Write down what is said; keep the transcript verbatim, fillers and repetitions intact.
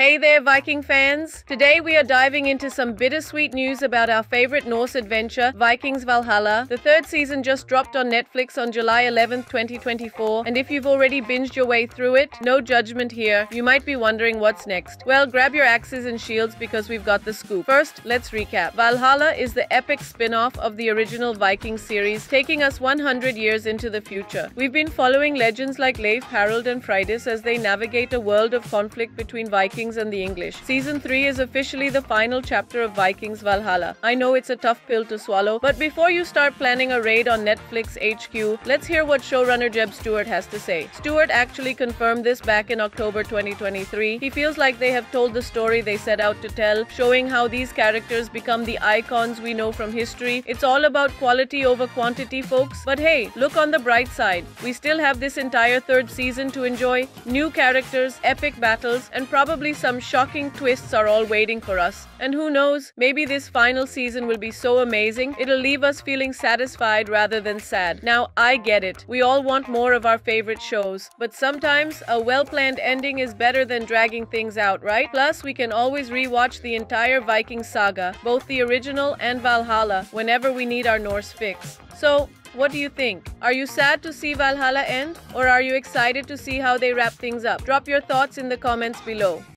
Hey there, Viking fans! Today we are diving into some bittersweet news about our favorite Norse adventure, Vikings Valhalla. The third season just dropped on Netflix on July eleventh, twenty twenty-four, and if you've already binged your way through it, no judgment here. You might be wondering what's next. Well, grab your axes and shields because we've got the scoop. First, let's recap. Valhalla is the epic spin-off of the original Viking series, taking us one hundred years into the future. We've been following legends like Leif, Harald, and Freydis as they navigate a world of conflict between Vikings and the English. Season three is officially the final chapter of Vikings Valhalla. I know it's a tough pill to swallow, but before you start planning a raid on Netflix H Q, let's hear what showrunner Jeb Stewart has to say. Stewart actually confirmed this back in October twenty twenty-three. He feels like they have told the story they set out to tell, showing how these characters become the icons we know from history. It's all about quality over quantity, folks. But hey, look on the bright side. We still have this entire third season to enjoy. New characters, epic battles, and probably some shocking twists are all waiting for us. And who knows, maybe this final season will be so amazing, it'll leave us feeling satisfied rather than sad. Now, I get it. We all want more of our favorite shows. But sometimes, a well-planned ending is better than dragging things out, right? Plus, we can always re-watch the entire Viking saga, both the original and Valhalla, whenever we need our Norse fix. So, what do you think? Are you sad to see Valhalla end? Or are you excited to see how they wrap things up? Drop your thoughts in the comments below.